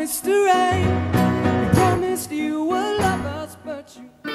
Mr. A, you promised you were lovers, but you